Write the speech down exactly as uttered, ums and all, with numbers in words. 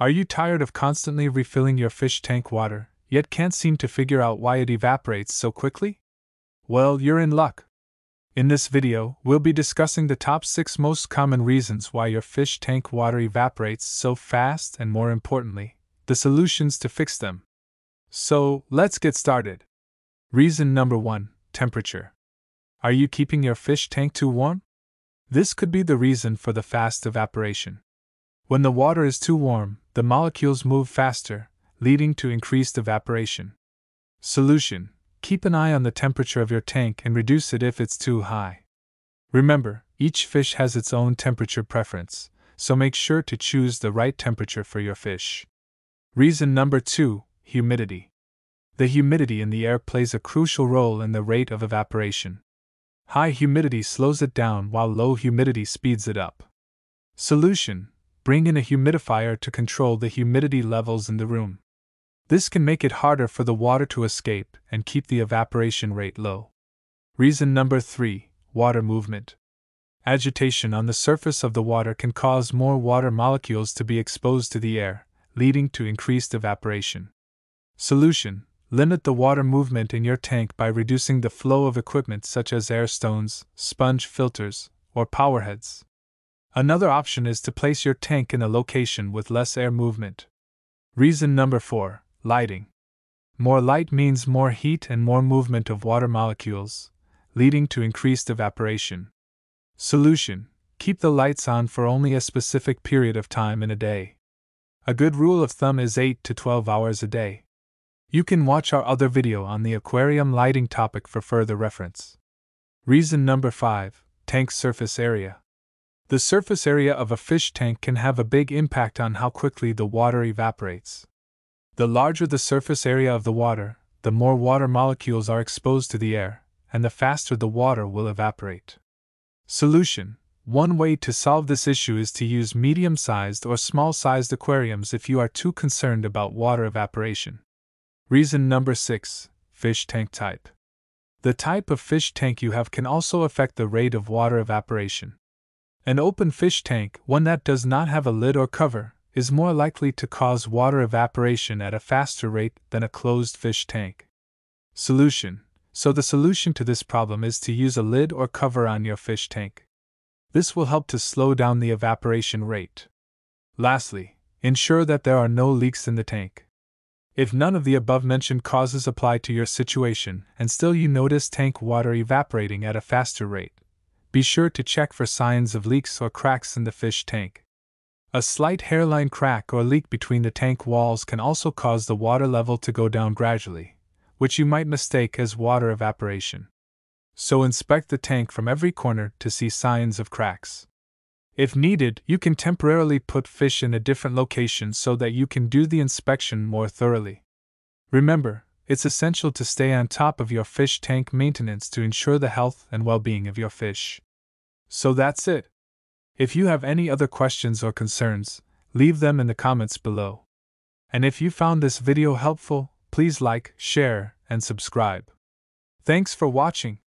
Are you tired of constantly refilling your fish tank water, yet can't seem to figure out why it evaporates so quickly? Well, you're in luck. In this video, we'll be discussing the top six most common reasons why your fish tank water evaporates so fast and, more importantly, the solutions to fix them. So, let's get started. Reason number one, temperature. Are you keeping your fish tank too warm? This could be the reason for the fast evaporation. When the water is too warm, the molecules move faster, leading to increased evaporation. Solution: keep an eye on the temperature of your tank and reduce it if it's too high. Remember, each fish has its own temperature preference, so make sure to choose the right temperature for your fish. Reason number two, humidity. The humidity in the air plays a crucial role in the rate of evaporation. High humidity slows it down while low humidity speeds it up. Solution: bring in a humidifier to control the humidity levels in the room. This can make it harder for the water to escape and keep the evaporation rate low. Reason number three, water movement. Agitation on the surface of the water can cause more water molecules to be exposed to the air, leading to increased evaporation. Solution: limit the water movement in your tank by reducing the flow of equipment such as air stones, sponge filters, or power heads. Another option is to place your tank in a location with less air movement. Reason number four, lighting. More light means more heat and more movement of water molecules, leading to increased evaporation. Solution: keep the lights on for only a specific period of time in a day. A good rule of thumb is eight to twelve hours a day. You can watch our other video on the aquarium lighting topic for further reference. Reason number five, tank surface area. The surface area of a fish tank can have a big impact on how quickly the water evaporates. The larger the surface area of the water, the more water molecules are exposed to the air, and the faster the water will evaporate. Solution: one way to solve this issue is to use medium-sized or small-sized aquariums if you are too concerned about water evaporation. Reason number six, fish tank type. The type of fish tank you have can also affect the rate of water evaporation. An open fish tank, one that does not have a lid or cover, is more likely to cause water evaporation at a faster rate than a closed fish tank. Solution: so the solution to this problem is to use a lid or cover on your fish tank. This will help to slow down the evaporation rate. Lastly, ensure that there are no leaks in the tank. If none of the above-mentioned causes apply to your situation and still you notice tank water evaporating at a faster rate, be sure to check for signs of leaks or cracks in the fish tank. A slight hairline crack or leak between the tank walls can also cause the water level to go down gradually, which you might mistake as water evaporation. So inspect the tank from every corner to see signs of cracks. If needed, you can temporarily put fish in a different location so that you can do the inspection more thoroughly. Remember, it's essential to stay on top of your fish tank maintenance to ensure the health and well-being of your fish. So that's it. If you have any other questions or concerns, leave them in the comments below. And if you found this video helpful, please like, share, and subscribe. Thanks for watching.